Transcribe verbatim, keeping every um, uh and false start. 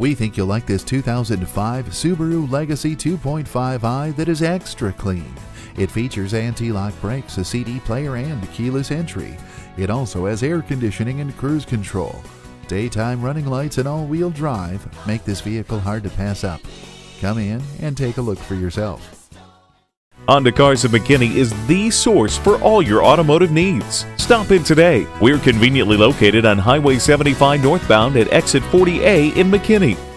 We think you'll like this two thousand five Subaru Legacy two point five i that is extra clean. It features anti-lock brakes, a C D player, and keyless entry. It also has air conditioning and cruise control. Daytime running lights and all-wheel drive make this vehicle hard to pass up. Come in and take a look for yourself. Honda Cars of McKinney is the source for all your automotive needs. Stop in today. We're conveniently located on Highway seventy-five northbound at exit forty A in McKinney.